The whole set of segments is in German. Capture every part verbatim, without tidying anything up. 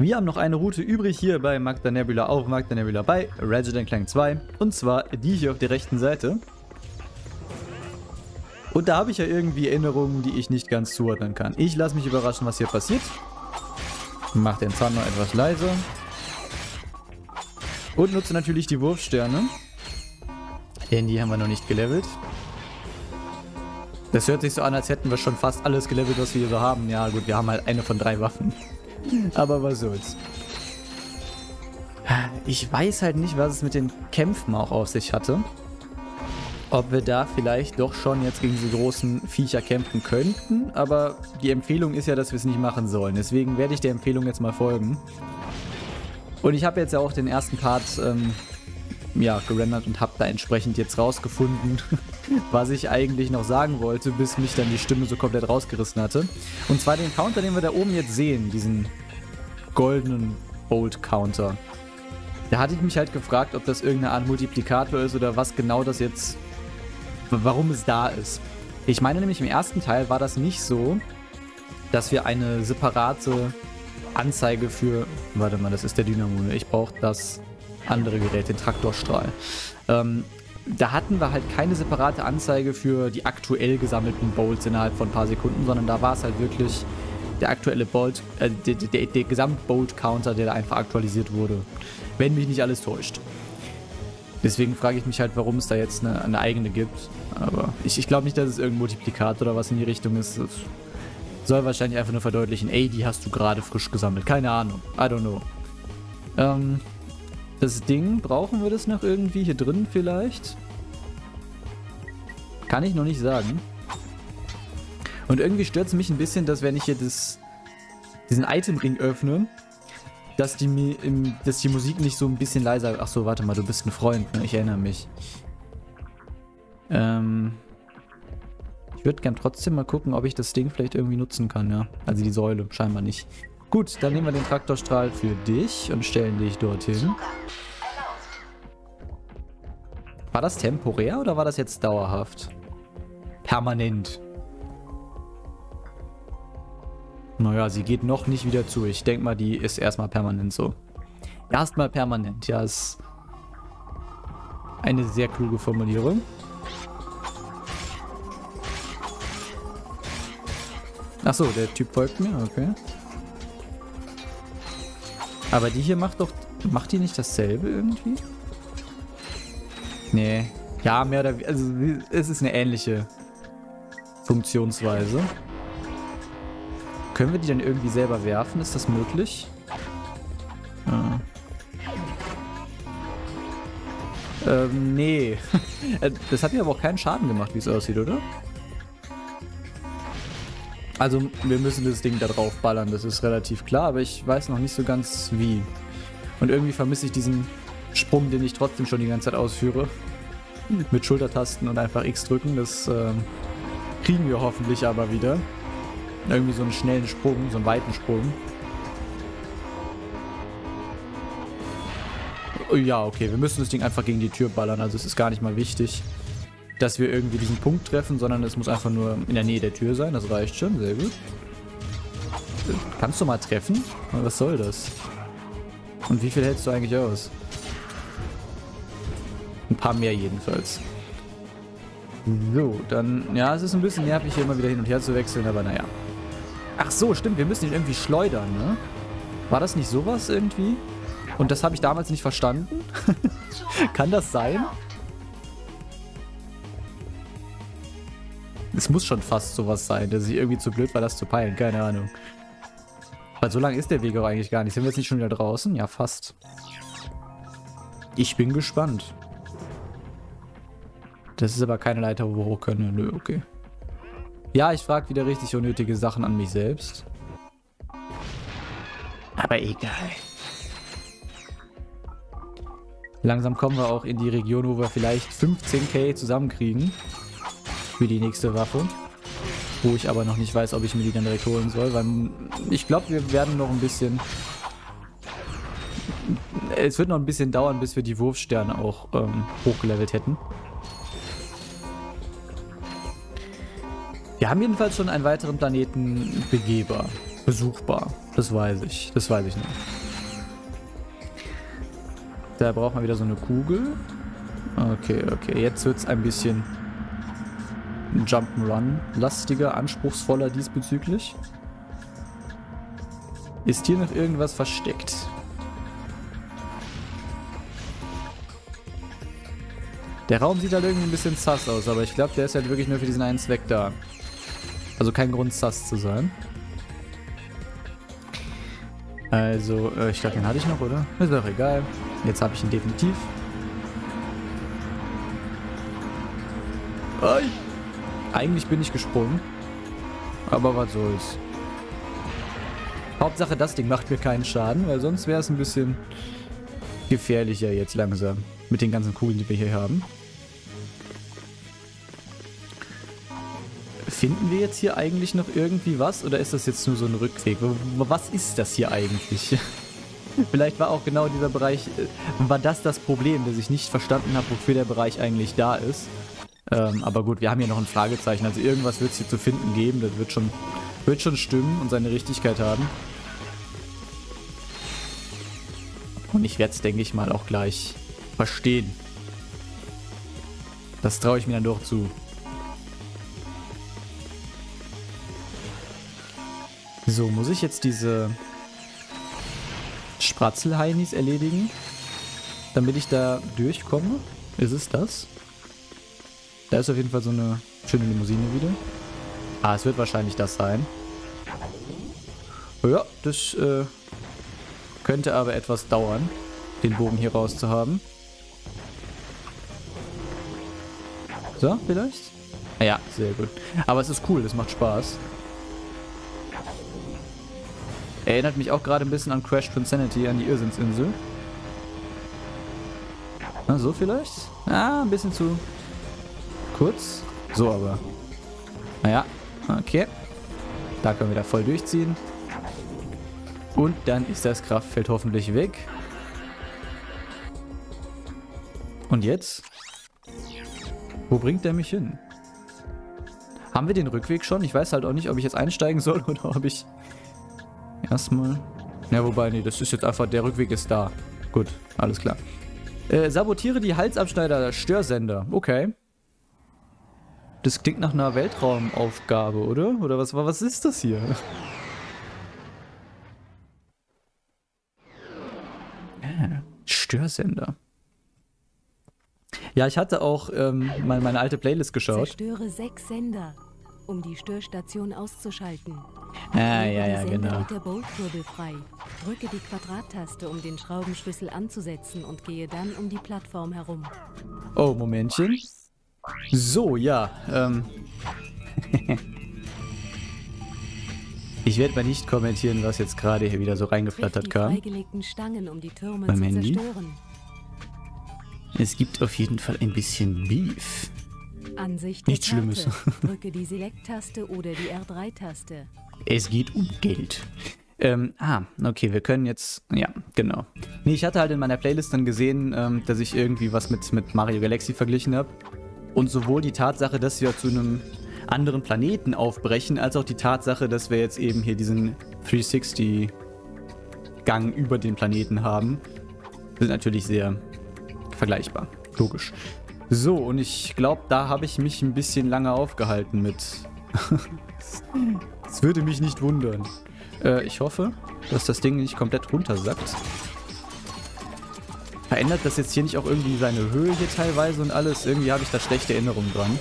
Wir haben noch eine Route übrig hier bei Magda Nebula, auf Magda Nebula bei Ratchet and Clank zwei. Und zwar die hier auf der rechten Seite. Und da habe ich ja irgendwie Erinnerungen, die ich nicht ganz zuordnen kann. Ich lasse mich überraschen, was hier passiert. Mach den Zahn noch etwas leiser. Und nutze natürlich die Wurfsterne. Denn die haben wir noch nicht gelevelt. Das hört sich so an, als hätten wir schon fast alles gelevelt, was wir hier so haben. Ja gut, wir haben halt eine von drei Waffen. Aber was soll's. Ich weiß halt nicht, was es mit den Kämpfen auch auf sich hatte. Ob wir da vielleicht doch schon jetzt gegen diese großen Viecher kämpfen könnten. Aber die Empfehlung ist ja, dass wir es nicht machen sollen. Deswegen werde ich der Empfehlung jetzt mal folgen. Und ich habe jetzt ja auch den ersten Part ähm, ja, gerendert und habe da entsprechend jetzt rausgefunden, was ich eigentlich noch sagen wollte, bis mich dann die Stimme so komplett rausgerissen hatte. Und zwar den Counter, den wir da oben jetzt sehen, diesen goldenen Bolt-Counter. Da hatte ich mich halt gefragt, ob das irgendeine Art Multiplikator ist oder was genau das jetzt, warum es da ist. Ich meine nämlich im ersten Teil war das nicht so, dass wir eine separate Anzeige für, warte mal, das ist der Dynamo, ich brauche das andere Gerät, den Traktorstrahl. Ähm, da hatten wir halt keine separate Anzeige für die aktuell gesammelten Bolts innerhalb von ein paar Sekunden, sondern da war es halt wirklich der aktuelle Bolt, äh, der, der, der Gesamt-Bolt-Counter, der da einfach aktualisiert wurde. Wenn mich nicht alles täuscht. Deswegen frage ich mich halt, warum es da jetzt eine, eine eigene gibt. Aber ich, ich glaube nicht, dass es irgendein Multiplikator oder was in die Richtung ist. Das soll wahrscheinlich einfach nur verdeutlichen, ey, die hast du gerade frisch gesammelt. Keine Ahnung. I don't know. Ähm, das Ding, brauchen wir das noch irgendwie hier drin vielleicht? Kann ich noch nicht sagen. Und irgendwie stört es mich ein bisschen, dass wenn ich hier das, diesen Itemring öffne, Dass die, dass die Musik nicht so ein bisschen leiser... Ach so, warte mal, du bist ein Freund, ne? Ich erinnere mich. Ähm, ich würde gern trotzdem mal gucken, ob ich das Ding vielleicht irgendwie nutzen kann, ja. Also die Säule, scheinbar nicht. Gut, dann nehmen wir den Traktorstrahl für dich und stellen dich dorthin. War das temporär oder war das jetzt dauerhaft? Permanent. Naja, sie geht noch nicht wieder zu. Ich denke mal, die ist erstmal permanent so. Erstmal permanent, ja, ist eine sehr kluge Formulierung. Achso, der Typ folgt mir, okay. Aber die hier macht doch... Macht die nicht dasselbe irgendwie? Nee. Ja, mehr oder weniger... Also, es ist eine ähnliche Funktionsweise. Können wir die dann irgendwie selber werfen? Ist das möglich? Ja. Ähm, nee. Das hat mir aber auch keinen Schaden gemacht, wie es aussieht, oder? Also, wir müssen das Ding da drauf ballern, das ist relativ klar, aber ich weiß noch nicht so ganz wie. Und irgendwie vermisse ich diesen Sprung, den ich trotzdem schon die ganze Zeit ausführe. Mit Schultertasten und einfach X drücken, das ähm, kriegen wir hoffentlich aber wieder. Irgendwie so einen schnellen Sprung, so einen weiten Sprung. Ja, okay, wir müssen das Ding einfach gegen die Tür ballern. Also es ist gar nicht mal wichtig, dass wir irgendwie diesen Punkt treffen, sondern es muss einfach nur in der Nähe der Tür sein. Das reicht schon, sehr gut. Kannst du mal treffen? Was soll das? Und wie viel hältst du eigentlich aus? Ein paar mehr jedenfalls. So, dann... Ja, es ist ein bisschen nervig, hier immer wieder hin und her zu wechseln, aber naja. Ach so, stimmt, wir müssen ihn irgendwie schleudern, ne? War das nicht sowas irgendwie? Und das habe ich damals nicht verstanden? Kann das sein? Es muss schon fast sowas sein, dass ich irgendwie zu blöd war, das zu peilen, keine Ahnung. Weil so lang ist der Weg auch eigentlich gar nicht. Sind wir jetzt nicht schon wieder draußen? Ja, fast. Ich bin gespannt. Das ist aber keine Leiter, wo wir hoch können. Nö, okay. Ja, ich frage wieder richtig unnötige Sachen an mich selbst. Aber egal. Langsam kommen wir auch in die Region, wo wir vielleicht fünfzehntausend zusammenkriegen. Für die nächste Waffe. Wo ich aber noch nicht weiß, ob ich mir die dann direkt holen soll. Weil ich glaube, wir werden noch ein bisschen... Es wird noch ein bisschen dauern, bis wir die Wurfsterne auch ähm, hochgelevelt hätten. Wir haben jedenfalls schon einen weiteren Planeten begehbar, besuchbar. Das weiß ich. Das weiß ich noch. Da braucht man wieder so eine Kugel. Okay, okay. Jetzt wird es ein bisschen Jump'n'Run-lastiger, anspruchsvoller diesbezüglich. Ist hier noch irgendwas versteckt? Der Raum sieht halt irgendwie ein bisschen sass aus, aber ich glaube, der ist halt wirklich nur für diesen einen Zweck da. Also kein Grund, sass zu sein. Also, äh, ich glaube, den hatte ich noch, oder? Ist doch egal. Jetzt habe ich ihn definitiv. Ei. Eigentlich bin ich gesprungen. Aber was soll's. Hauptsache, das Ding macht mir keinen Schaden, weil sonst wäre es ein bisschen gefährlicher jetzt langsam. Mit den ganzen Kugeln, die wir hier haben. Finden wir jetzt hier eigentlich noch irgendwie was? Oder ist das jetzt nur so ein Rückweg? Was ist das hier eigentlich? Vielleicht war auch genau dieser Bereich... War das das Problem, dass ich nicht verstanden habe, wofür der Bereich eigentlich da ist? Ähm, aber gut, wir haben hier noch ein Fragezeichen. Also irgendwas wird es hier zu finden geben. Das wird schon... Wird schon stimmen und seine Richtigkeit haben. Und ich werde es, denke ich mal, auch gleich verstehen. Das traue ich mir dann doch zu. So, muss ich jetzt diese Spratzelheinis erledigen, damit ich da durchkomme? Ist es das? Da ist auf jeden Fall so eine schöne Limousine wieder. Ah, es wird wahrscheinlich das sein. Ja, das äh, könnte aber etwas dauern, den Bogen hier rauszuhaben. So, vielleicht? Ja, sehr gut. Aber es ist cool, das macht Spaß. Erinnert mich auch gerade ein bisschen an Crash of Sanity, an die Irrsinnsinsel. Na, so vielleicht? Ah, ein bisschen zu kurz. So aber. Naja. Okay. Da können wir da voll durchziehen. Und dann ist das Kraftfeld hoffentlich weg. Und jetzt? Wo bringt der mich hin? Haben wir den Rückweg schon? Ich weiß halt auch nicht, ob ich jetzt einsteigen soll oder ob ich... Erstmal... Ja, wobei, nee, das ist jetzt einfach... Der Rückweg ist da. Gut, alles klar. Äh, sabotiere die Halsabschneider, Störsender. Okay. Das klingt nach einer Weltraumaufgabe, oder? Oder was, was ist das hier? Äh, Störsender. Ja, ich hatte auch ähm, mal meine alte Playlist geschaut. Zerstöre sechs Sender, um die Störstation auszuschalten. Ah, ja, ja, genau. Mit der Bolt-Kurbel frei. Drücke die Quadrat-Taste, um den Schraubenschlüssel anzusetzen und gehe dann um die Plattform herum. Oh, Momentchen. So, ja, ähm. Ich werde mal nicht kommentieren, was jetzt gerade hier wieder so reingeflattert kam. Beim Handy. Es gibt auf jeden Fall ein bisschen Beef. Nichts Schlimmes. Drücke die Select-Taste oder die R drei-Taste. Es geht um Geld. Ähm, ah, okay, wir können jetzt... Ja, genau. Nee, ich hatte halt in meiner Playlist dann gesehen, ähm, dass ich irgendwie was mit, mit Mario Galaxy verglichen habe. Und sowohl die Tatsache, dass wir zu einem anderen Planeten aufbrechen, als auch die Tatsache, dass wir jetzt eben hier diesen dreihundertsechzig-Gang über den Planeten haben, sind natürlich sehr vergleichbar. Logisch. So, und ich glaube, da habe ich mich ein bisschen lange aufgehalten mit... Es würde mich nicht wundern. Äh, ich hoffe, dass das Ding nicht komplett runtersackt. Verändert das jetzt hier nicht auch irgendwie seine Höhe hier teilweise und alles? Irgendwie habe ich da schlechte Erinnerungen dran.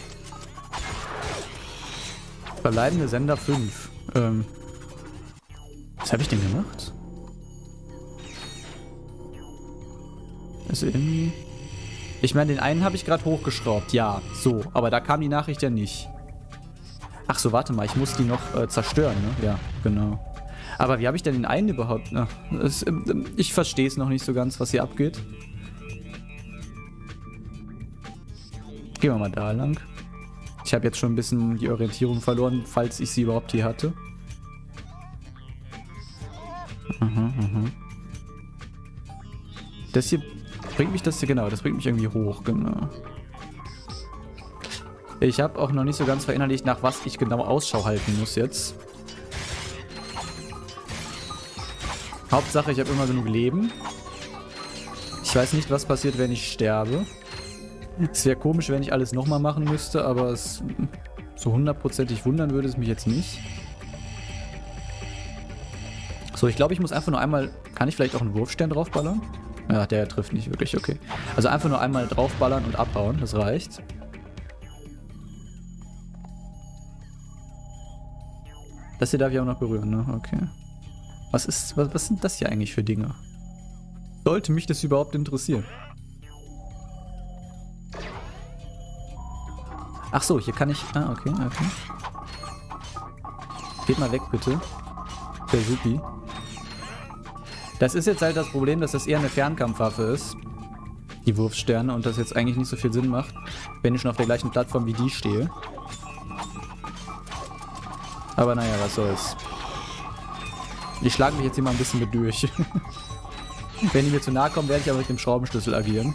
Verbleibende Sender fünf. Ähm. Was habe ich denn gemacht? Also irgendwie... Ich meine, den einen habe ich gerade hochgeschraubt. Ja, so. Aber da kam die Nachricht ja nicht. Ach so, warte mal. Ich muss die noch äh, zerstören, ne? Ja, genau. Aber wie habe ich denn den einen überhaupt? Ach, es, ich verstehe es noch nicht so ganz, was hier abgeht. Gehen wir mal da lang. Ich habe jetzt schon ein bisschen die Orientierung verloren, falls ich sie überhaupt hier hatte. Aha, aha. Das hier bringt mich das hier, genau, das bringt mich irgendwie hoch, genau. Ich habe auch noch nicht so ganz verinnerlicht, nach was ich genau Ausschau halten muss jetzt. Hauptsache, ich habe immer genug Leben. Ich weiß nicht, was passiert, wenn ich sterbe. Es wäre komisch, wenn ich alles nochmal machen müsste, aber es so hundertprozentig wundern würde es mich jetzt nicht. So, ich glaube, ich muss einfach nur einmal... Kann ich vielleicht auch einen Wurfstern draufballern? Ja, der trifft nicht wirklich, okay. Also einfach nur einmal draufballern und abhauen, das reicht. Das hier darf ich auch noch berühren, ne? Okay. Was ist, was, was sind das hier eigentlich für Dinge? Sollte mich das überhaupt interessieren? Ach so, hier kann ich... Ah, okay, okay. Geht mal weg, bitte. Der Supi. Das ist jetzt halt das Problem, dass das eher eine Fernkampfwaffe ist. Die Wurfsterne. Und das jetzt eigentlich nicht so viel Sinn macht, wenn ich schon auf der gleichen Plattform wie die stehe. Aber naja, was soll's. Ich schlage mich jetzt hier mal ein bisschen mit durch. Wenn die mir zu nahe kommen, werde ich aber mit dem Schraubenschlüssel agieren.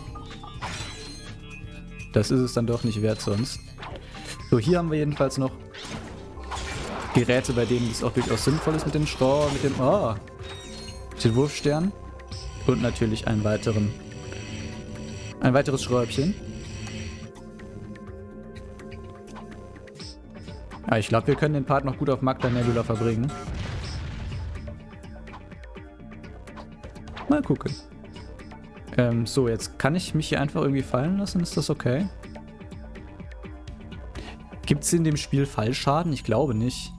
Das ist es dann doch nicht wert sonst. So, hier haben wir jedenfalls noch Geräte, bei denen es auch durchaus sinnvoll ist mit den Schrauben, mit dem... Oh! Mit den Wurfstern. Und natürlich einen weiteren... Ein weiteres Schräubchen. Ah, ich glaube, wir können den Part noch gut auf Magda Nebula verbringen. Mal gucken. Ähm, so, jetzt kann ich mich hier einfach irgendwie fallen lassen. Ist das okay? Gibt es in dem Spiel Fallschaden? Ich glaube nicht.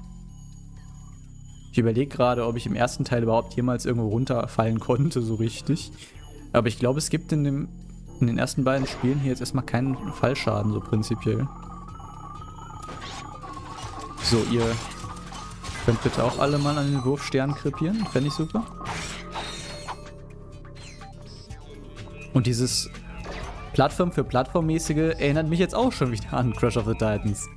Ich überlege gerade, ob ich im ersten Teil überhaupt jemals irgendwo runterfallen konnte, so richtig. Aber ich glaube, es gibt in, dem, in den ersten beiden Spielen hier jetzt erstmal keinen Fallschaden, so prinzipiell. So, ihr könnt bitte auch alle mal an den Wurfstern krepieren. Fände ich super. Und dieses Plattform für Plattformmäßige erinnert mich jetzt auch schon wieder an Crash of the Titans.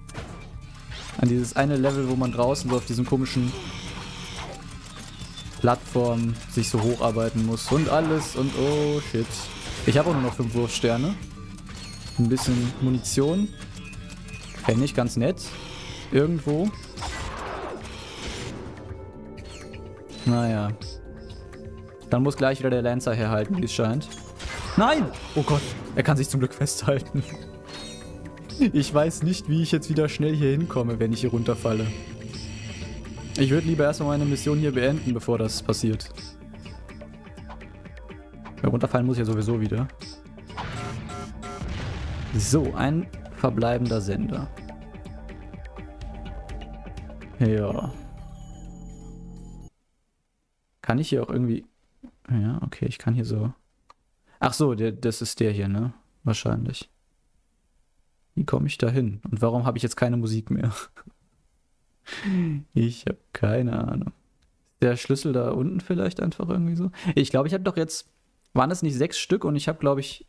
An dieses eine Level, wo man draußen so auf diesen komischen Plattformen sich so hocharbeiten muss und alles und oh shit. Ich habe auch nur noch fünf Wurfsterne. Ein bisschen Munition. Fände ich ganz nett. Irgendwo. Naja. Dann muss gleich wieder der Lancer herhalten, wie es scheint. Nein! Oh Gott, er kann sich zum Glück festhalten. Ich weiß nicht, wie ich jetzt wieder schnell hier hinkomme, wenn ich hier runterfalle. Ich würde lieber erstmal meine Mission hier beenden, bevor das passiert. Ja, runterfallen muss ich ja sowieso wieder. So, ein verbleibender Sender. Ja. Kann ich hier auch irgendwie... Ja, okay, ich kann hier so... Ach so, der, das ist der hier, ne? Wahrscheinlich. Wie komme ich da hin? Und warum habe ich jetzt keine Musik mehr? Ich habe keine Ahnung. Ist der Schlüssel da unten vielleicht einfach irgendwie so? Ich glaube, ich habe doch jetzt... Waren das nicht sechs Stück? Und ich habe, glaube ich,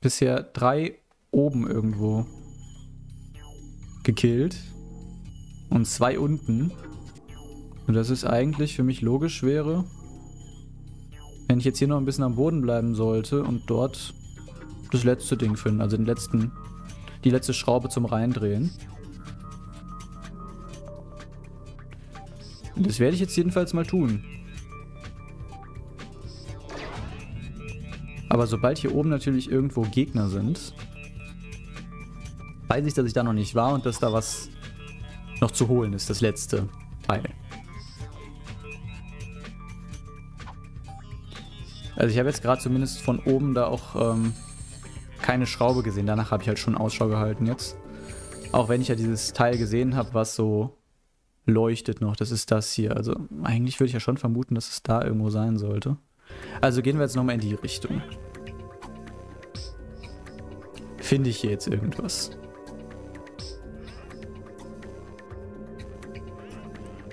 bisher drei oben irgendwo gekillt. Und zwei unten. Und das ist eigentlich für mich logisch wäre... Wenn ich jetzt hier noch ein bisschen am Boden bleiben sollte und dort das letzte Ding finden, also den letzten, die letzte Schraube zum Reindrehen. Und das werde ich jetzt jedenfalls mal tun. Aber sobald hier oben natürlich irgendwo Gegner sind, weiß ich, dass ich da noch nicht war und dass da was noch zu holen ist, das letzte Teil. Also ich habe jetzt gerade zumindest von oben da auch ähm, keine Schraube gesehen. Danach habe ich halt schon Ausschau gehalten jetzt. Auch wenn ich ja dieses Teil gesehen habe, was so leuchtet noch. Das ist das hier. Also eigentlich würde ich ja schon vermuten, dass es da irgendwo sein sollte. Also gehen wir jetzt nochmal in die Richtung. Finde ich hier jetzt irgendwas?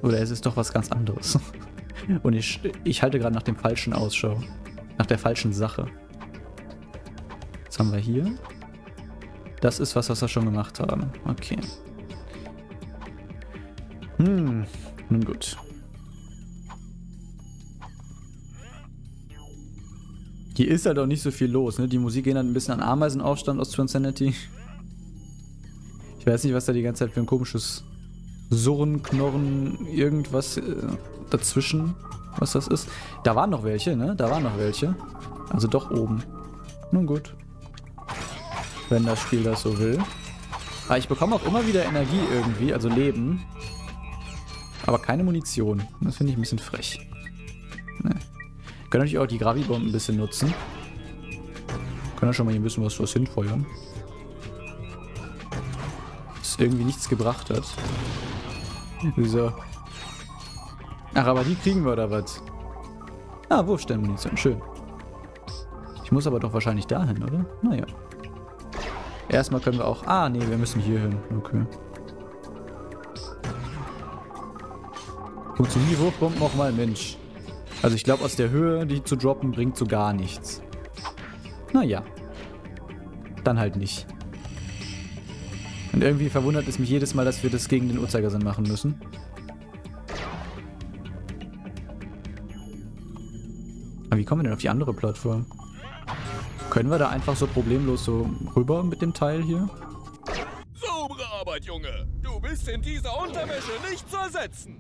Oder es ist doch was ganz anderes. Und ich, ich halte gerade nach dem falschen Ausschau. Nach der falschen Sache. Was haben wir hier? Das ist was, was wir schon gemacht haben. Okay. Hm, nun gut. Hier ist halt auch nicht so viel los, ne? Die Musik erinnert ein bisschen an Ameisenaufstand aus Twin Sanity. Ich weiß nicht, was da die ganze Zeit für ein komisches Surren, Knorren, irgendwas äh, dazwischen was das ist. Da waren noch welche, ne? Da waren noch welche. Also doch oben. Nun gut. Wenn das Spiel das so will. Aber ich bekomme auch immer wieder Energie irgendwie, also Leben. Aber keine Munition. Das finde ich ein bisschen frech. Ne. Können natürlich auch die Gravibomben ein bisschen nutzen. Können ja schon mal hier ein bisschen was, was hinfeuern. Das irgendwie nichts gebracht hat. Wieso? Ach, aber die kriegen wir, oder was? Ah, Wurfsternmunition, schön. Ich muss aber doch wahrscheinlich dahin, oder? Naja. Erstmal können wir auch... Ah, nee, wir müssen hier hin. Okay. Funktionieren die Wurfbomben nochmal, Mensch. Also ich glaube, aus der Höhe, die zu droppen, bringt so gar nichts. Naja. Dann halt nicht. Und irgendwie verwundert es mich jedes Mal, dass wir das gegen den Uhrzeigersinn machen müssen. Aber wie kommen wir denn auf die andere Plattform? Können wir da einfach so problemlos so rüber mit dem Teil hier? Saubere Arbeit, Junge! Du bist in dieser Unterwäsche nicht zu ersetzen!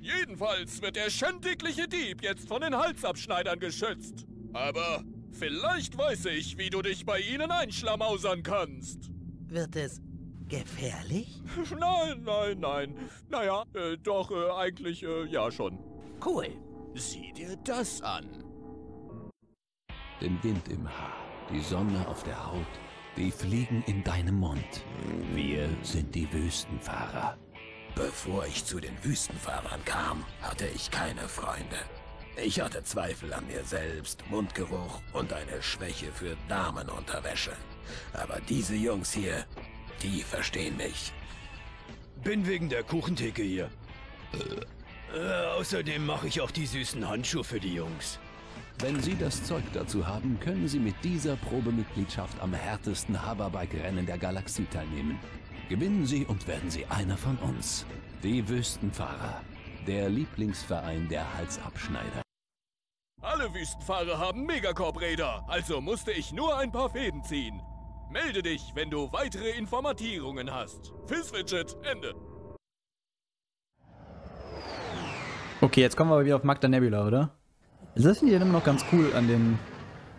Jedenfalls wird der schändigliche Dieb jetzt von den Halsabschneidern geschützt. Aber vielleicht weiß ich, wie du dich bei ihnen einschlamausern kannst. Wird es gefährlich? Nein, nein, nein. Naja, äh, doch, äh, eigentlich, äh, ja schon. Cool. Sieh dir das an. Den Wind im Haar, die Sonne auf der Haut, die Fliegen in deinem Mund. Wir sind die Wüstenfahrer. Bevor ich zu den Wüstenfahrern kam, hatte ich keine Freunde. Ich hatte Zweifel an mir selbst, Mundgeruch und eine Schwäche für Damenunterwäsche. Aber diese Jungs hier, die verstehen mich. Bin wegen der Kuchentheke hier. Äh, außerdem mache ich auch die süßen Handschuhe für die Jungs. Wenn Sie das Zeug dazu haben, können Sie mit dieser Probemitgliedschaft am härtesten Hoverbike-Rennen der Galaxie teilnehmen. Gewinnen Sie und werden Sie einer von uns. Die Wüstenfahrer. Der Lieblingsverein der Halsabschneider. Alle Wüstenfahrer haben Megacorp-Räder, also musste ich nur ein paar Fäden ziehen. Melde dich, wenn du weitere Informatierungen hast. Fizzwidget, Ende. Okay, jetzt kommen wir wieder auf Magda Nebula, oder? Also das finde ich ja immer noch ganz cool an den,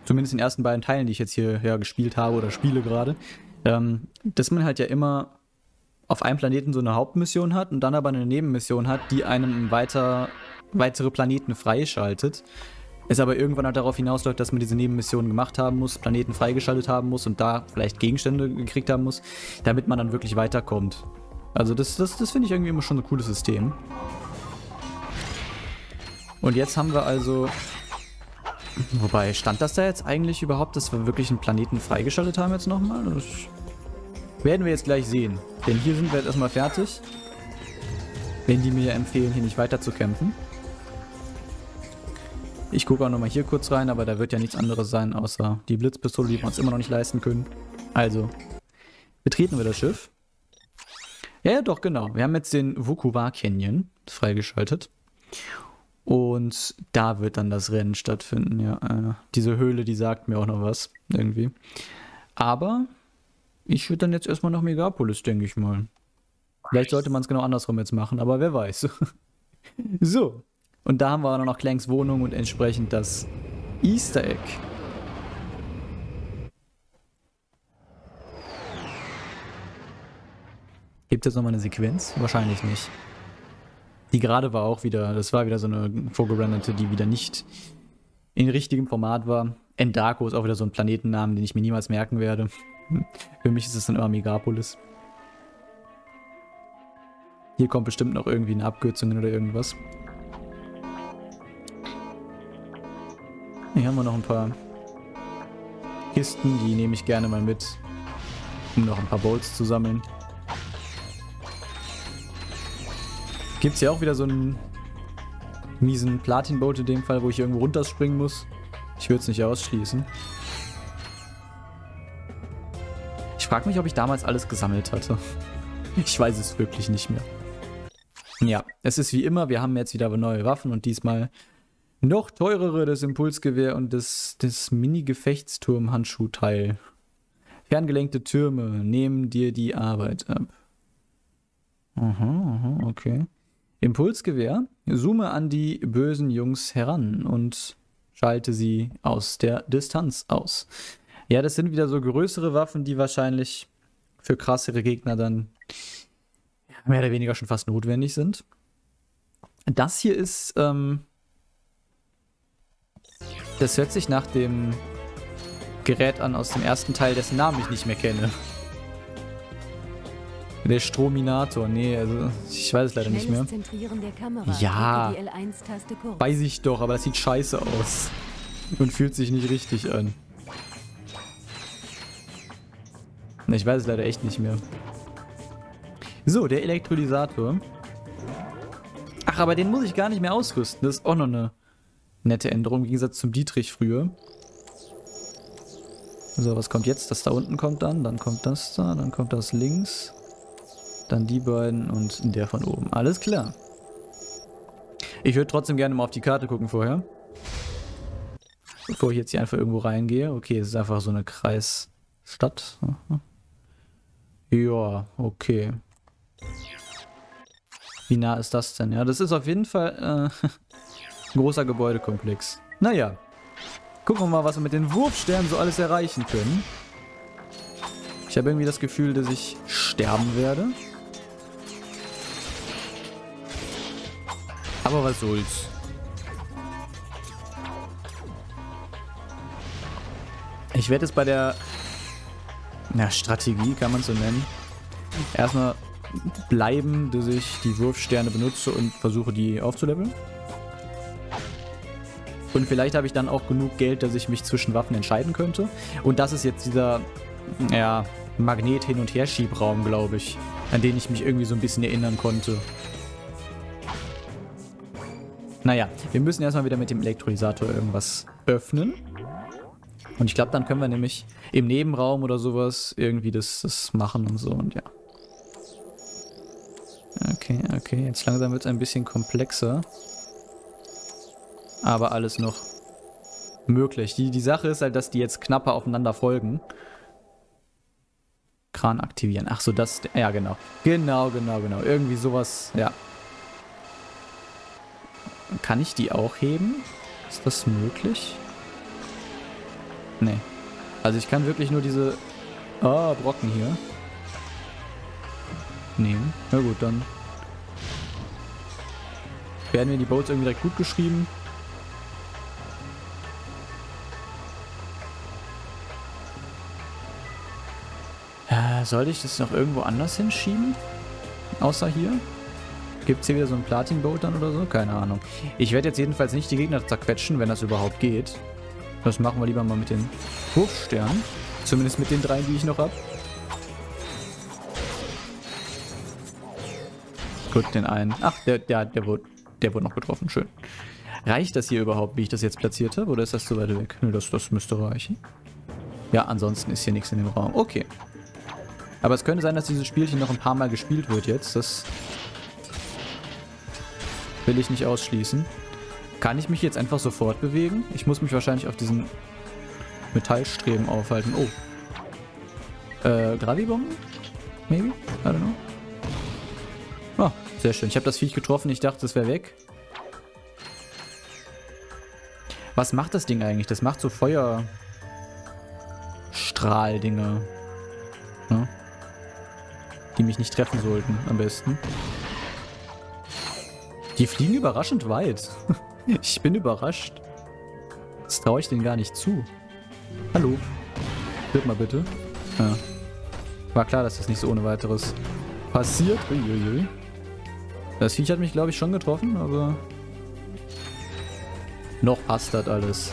zumindest den ersten beiden Teilen, die ich jetzt hier ja, gespielt habe oder spiele gerade, ähm, dass man halt ja immer auf einem Planeten so eine Hauptmission hat und dann aber eine Nebenmission hat, die einem weiter weitere Planeten freischaltet. Es aber irgendwann halt darauf hinausläuft, dass man diese Nebenmissionen gemacht haben muss, Planeten freigeschaltet haben muss und da vielleicht Gegenstände gekriegt haben muss, damit man dann wirklich weiterkommt. Also das, das, das finde ich irgendwie immer schon ein cooles System. Und jetzt haben wir also... Wobei, stand das da jetzt eigentlich überhaupt, dass wir wirklich einen Planeten freigeschaltet haben jetzt nochmal? Das werden wir jetzt gleich sehen. Denn hier sind wir jetzt erstmal fertig. Wenn die mir empfehlen, hier nicht weiter zu kämpfen. Ich gucke auch nochmal hier kurz rein, aber da wird ja nichts anderes sein, außer die Blitzpistole, die wir uns immer noch nicht leisten können. Also, betreten wir das Schiff. Ja, ja, doch, genau. Wir haben jetzt den Vukua Canyon freigeschaltet. Und da wird dann das Rennen stattfinden, ja. Äh, diese Höhle, die sagt mir auch noch was, irgendwie. Aber... ich würde dann jetzt erstmal nach Megapolis, denke ich mal. Vielleicht sollte man es genau andersrum jetzt machen, aber wer weiß. So. Und da haben wir dann noch Clanks Wohnung und entsprechend das Easter Egg. Gibt es jetzt nochmal eine Sequenz? Wahrscheinlich nicht. Die gerade war auch wieder, das war wieder so eine vorgerenderte, die wieder nicht in richtigem Format war. Endarko ist auch wieder so ein Planetennamen, den ich mir niemals merken werde. Für mich ist es dann immer Megapolis. Hier kommt bestimmt noch irgendwie eine Abkürzung oder irgendwas. Hier haben wir noch ein paar Kisten, die nehme ich gerne mal mit, um noch ein paar Bolts zu sammeln. Gibt es hier auch wieder so einen miesen Platin-Bolt in dem Fall, wo ich irgendwo runterspringen muss. Ich würde es nicht ausschließen. Ich frage mich, ob ich damals alles gesammelt hatte. Ich weiß es wirklich nicht mehr. Ja, es ist wie immer, wir haben jetzt wieder neue Waffen und diesmal noch teurere, das Impulsgewehr und das, das Mini-Gefechtsturm-Handschuhteil. Ferngelenkte Türme nehmen dir die Arbeit ab. Aha, aha, okay. Impulsgewehr, zoome an die bösen Jungs heran und schalte sie aus der Distanz aus. Ja, das sind wieder so größere Waffen, die wahrscheinlich für krassere Gegner dann mehr oder weniger schon fast notwendig sind. Das hier ist, ähm, das hört sich nach dem Gerät an aus dem ersten Teil, dessen Namen ich nicht mehr kenne. Der Strominator, nee, also ich weiß es leider nicht mehr. Ja, weiß ich doch, aber das sieht scheiße aus und fühlt sich nicht richtig an. Ich weiß es leider echt nicht mehr. So, der Elektrolysator. Ach, aber den muss ich gar nicht mehr ausrüsten. Das ist auch noch eine nette Änderung, im Gegensatz zum Dietrich früher. So, was kommt jetzt? Das da unten kommt dann, dann kommt das da, dann kommt das links. Dann die beiden und der von oben. Alles klar. Ich würde trotzdem gerne mal auf die Karte gucken vorher. Bevor ich jetzt hier einfach irgendwo reingehe. Okay, es ist einfach so eine Kreisstadt. Ja, okay. Wie nah ist das denn? Ja, das ist auf jeden Fall äh, ein großer Gebäudekomplex. Naja. Gucken wir mal, was wir mit den Wurfsternen so alles erreichen können. Ich habe irgendwie das Gefühl, dass ich sterben werde. Aber was soll's. Ich werde jetzt bei der na, Strategie, kann man es so nennen, erstmal bleiben, dass ich die Wurfsterne benutze und versuche, die aufzuleveln. Und vielleicht habe ich dann auch genug Geld, dass ich mich zwischen Waffen entscheiden könnte. Und das ist jetzt dieser, ja, Magnet-Hin- und Her-Schiebraum, glaube ich, an den ich mich irgendwie so ein bisschen erinnern konnte. Naja, wir müssen erstmal wieder mit dem Elektrolysator irgendwas öffnen. Und ich glaube, dann können wir nämlich im Nebenraum oder sowas irgendwie das, das machen und so und ja. Okay, okay, jetzt langsam wird es ein bisschen komplexer. Aber alles noch möglich. Die, die Sache ist halt, dass die jetzt knapper aufeinander folgen. Kran aktivieren. Ach so, das... Ja, genau. Genau, genau, genau. Irgendwie sowas, ja. Kann ich die auch heben? Ist das möglich? Nee. Also ich kann wirklich nur diese... Ah, Brocken hier. Nehmen. Na gut, dann... Werden mir die Bolts irgendwie direkt gut geschrieben? Sollte ich das noch irgendwo anders hinschieben? Außer hier? Gibt es hier wieder so ein Platin-Boat dann oder so? Keine Ahnung. Ich werde jetzt jedenfalls nicht die Gegner zerquetschen, wenn das überhaupt geht. Das machen wir lieber mal mit den Wurfsternen. Zumindest mit den dreien, die ich noch habe. Gut, den einen. Ach, der, der, der, wurde, der wurde noch getroffen. Schön. Reicht das hier überhaupt, wie ich das jetzt platziert habe? Oder ist das zu weit weg? Nö, das, das müsste reichen. Ja, ansonsten ist hier nichts in dem Raum. Okay. Aber es könnte sein, dass dieses Spielchen noch ein paar Mal gespielt wird jetzt. Das will ich nicht ausschließen. Kann ich mich jetzt einfach sofort bewegen? Ich muss mich wahrscheinlich auf diesen Metallstreben aufhalten. Oh. Äh, Gravibomben? Maybe? I don't know. Ah, sehr schön. Ich habe das Viech getroffen. Ich dachte, es wäre weg. Was macht das Ding eigentlich? Das macht so Feuerstrahldinger. Ne? Die mich nicht treffen sollten, am besten. Die fliegen überraschend weit. Ich bin überrascht. Das traue ich denen gar nicht zu. Hallo. Hört mal bitte. Ja. War klar, dass das nicht so ohne weiteres passiert. Uiuiui. Das Viech hat mich, glaube ich, schon getroffen, aber... Noch passt das alles.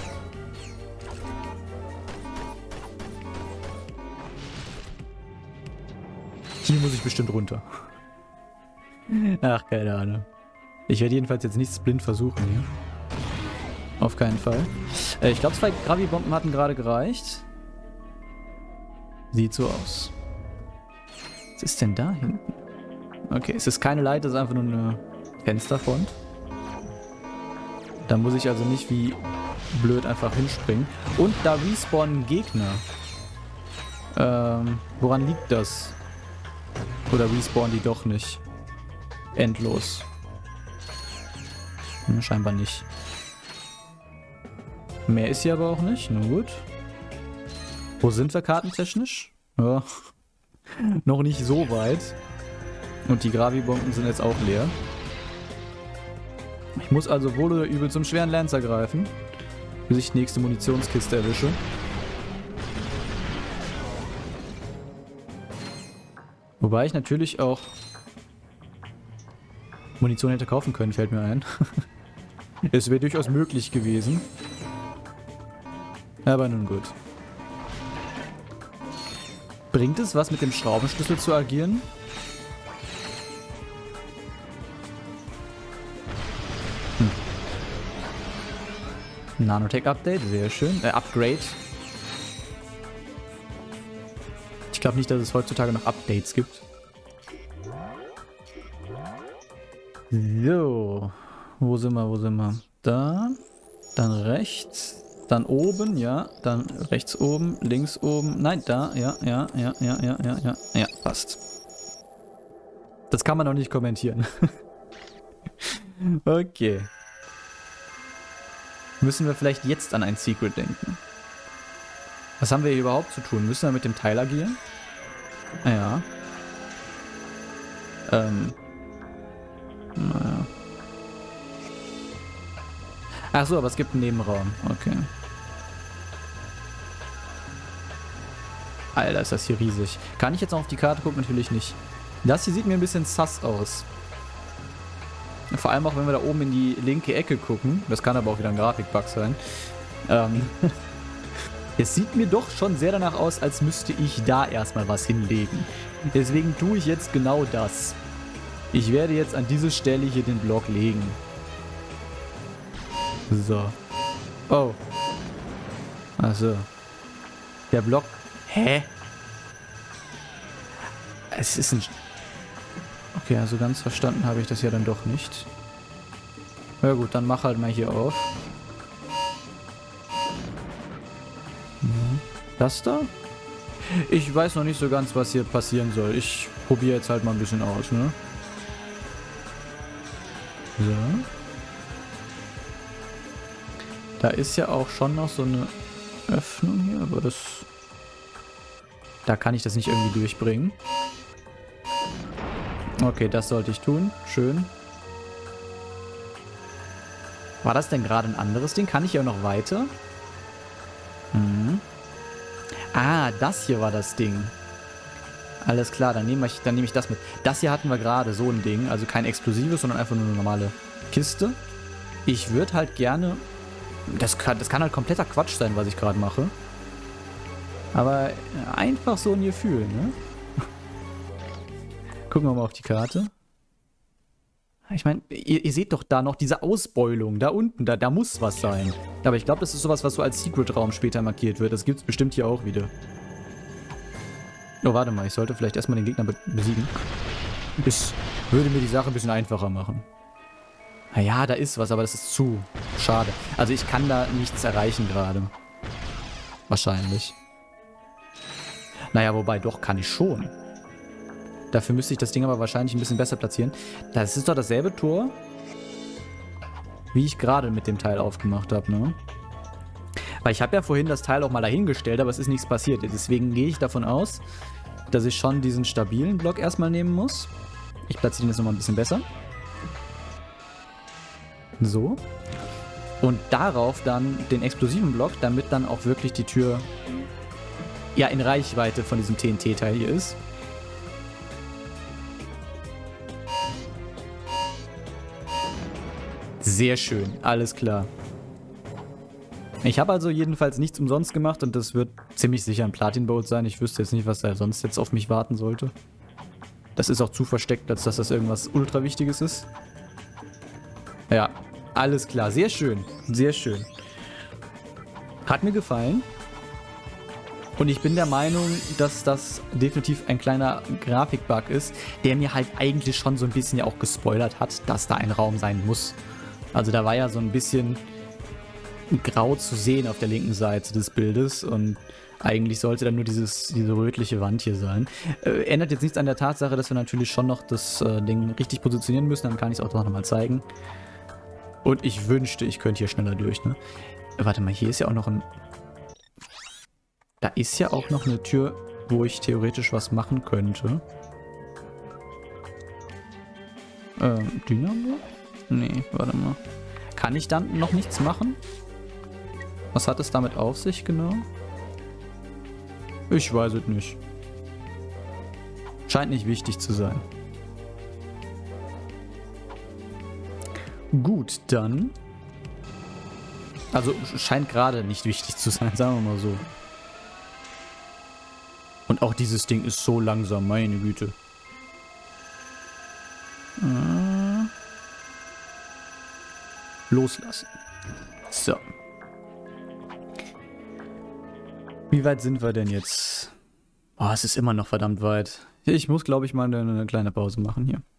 Hier muss ich bestimmt runter. Ach, keine Ahnung. Ich werde jedenfalls jetzt nichts blind versuchen hier. Auf keinen Fall. Äh, ich glaube, zwei Gravibomben hatten gerade gereicht. Sieht so aus. Was ist denn da hinten? Okay, es ist keine Leiter, es ist einfach nur eine Fensterfront. Da muss ich also nicht wie blöd einfach hinspringen. Und da respawnen Gegner. Ähm, woran liegt das? Oder respawnen die doch nicht? Endlos. Hm, scheinbar nicht. Mehr ist hier aber auch nicht. Na gut. Wo sind wir kartentechnisch? Ja. Noch nicht so weit. Und die Gravibomben sind jetzt auch leer. Ich muss also wohl oder übel zum schweren Lancer greifen, bis ich die nächste Munitionskiste erwische. Wobei ich natürlich auch Munition hätte kaufen können, fällt mir ein. Es wäre durchaus möglich gewesen. Aber nun gut. Bringt es was, mit dem Schraubenschlüssel zu agieren? Hm. Nanotech-Update, sehr schön. Äh, Upgrade. Ich glaube nicht, dass es heutzutage noch Updates gibt. So. Wo sind wir, wo sind wir? Da. Dann rechts. Dann oben, ja. Dann rechts oben, links oben. Nein, da, ja, ja, ja, ja, ja, ja, ja. Ja, passt. Das kann man noch nicht kommentieren. Okay. Müssen wir vielleicht jetzt an ein Secret denken? Was haben wir hier überhaupt zu tun? Müssen wir mit dem Teil agieren? Naja. Ähm. Naja. Ach so, aber es gibt einen Nebenraum. Okay. Alter, ist das hier riesig. Kann ich jetzt noch auf die Karte gucken? Natürlich nicht. Das hier sieht mir ein bisschen sus aus. Vor allem auch, wenn wir da oben in die linke Ecke gucken. Das kann aber auch wieder ein Grafikbug sein. Ähm. Es sieht mir doch schon sehr danach aus, als müsste ich da erstmal was hinlegen. Deswegen tue ich jetzt genau das. Ich werde jetzt an diese Stelle hier den Block legen. So. Oh. Achso. Der Block. Hä? Es ist ein... Okay, also ganz verstanden habe ich das ja dann doch nicht. Na gut, dann mach halt mal hier auf. Das da? Ich weiß noch nicht so ganz, was hier passieren soll. Ich probiere jetzt halt mal ein bisschen aus, ne? So. Da ist ja auch schon noch so eine Öffnung hier, aber das... Da kann ich das nicht irgendwie durchbringen. Okay, das sollte ich tun. Schön. War das denn gerade ein anderes Ding? Kann ich ja noch weiter? Mhm. Ah, das hier war das Ding. Alles klar, dann nehme ich, dann nehme ich das mit. Das hier hatten wir gerade, so ein Ding. Also kein explosives, sondern einfach nur eine normale Kiste. Ich würde halt gerne... Das kann, das kann halt kompletter Quatsch sein, was ich gerade mache. Aber einfach so ein Gefühl, ne? Gucken wir mal auf die Karte. Ich meine, ihr, ihr seht doch da noch diese Ausbeulung. Da unten, da, da muss was sein. Aber ich glaube, das ist sowas, was so als Secret-Raum später markiert wird. Das gibt es bestimmt hier auch wieder. Oh, warte mal. Ich sollte vielleicht erstmal den Gegner be besiegen. Das würde mir die Sache ein bisschen einfacher machen. Naja, da ist was, aber das ist zu schade. Also ich kann da nichts erreichen gerade. Wahrscheinlich. Naja, wobei, doch, kann ich schon. Dafür müsste ich das Ding aber wahrscheinlich ein bisschen besser platzieren. Das ist doch dasselbe Tor, wie ich gerade mit dem Teil aufgemacht habe, ne? Weil ich habe ja vorhin das Teil auch mal dahingestellt, aber es ist nichts passiert. Deswegen gehe ich davon aus, dass ich schon diesen stabilen Block erstmal nehmen muss. Ich platziere ihn jetzt nochmal ein bisschen besser. So. Und darauf dann den explosiven Block, damit dann auch wirklich die Tür ja in Reichweite von diesem T N T-Teil hier ist. Sehr schön, alles klar. Ich habe also jedenfalls nichts umsonst gemacht und das wird ziemlich sicher ein Platin-Bolt sein. Ich wüsste jetzt nicht, was da sonst jetzt auf mich warten sollte. Das ist auch zu versteckt, als dass das irgendwas ultra wichtiges ist. Ja, alles klar, sehr schön, sehr schön. Hat mir gefallen. Und ich bin der Meinung, dass das definitiv ein kleiner Grafikbug ist, der mir halt eigentlich schon so ein bisschen ja auch gespoilert hat, dass da ein Raum sein muss. Also da war ja so ein bisschen grau zu sehen auf der linken Seite des Bildes und eigentlich sollte dann nur dieses, diese rötliche Wand hier sein. Äh, ändert jetzt nichts an der Tatsache, dass wir natürlich schon noch das äh, Ding richtig positionieren müssen, dann kann ich es auch noch mal zeigen. Und ich wünschte, ich könnte hier schneller durch, ne? Warte mal, hier ist ja auch noch ein... Da ist ja auch noch eine Tür, wo ich theoretisch was machen könnte. Ähm, Dynamo? Nee, warte mal. Kann ich dann noch nichts machen? Was hat es damit auf sich genau? Ich weiß es nicht. Scheint nicht wichtig zu sein. Gut, dann... Also scheint gerade nicht wichtig zu sein, sagen wir mal so. Und auch dieses Ding ist so langsam, meine Güte. Loslassen. So. Wie weit sind wir denn jetzt? Oh, es ist immer noch verdammt weit. Ich muss, glaube ich, mal eine kleine Pause machen hier.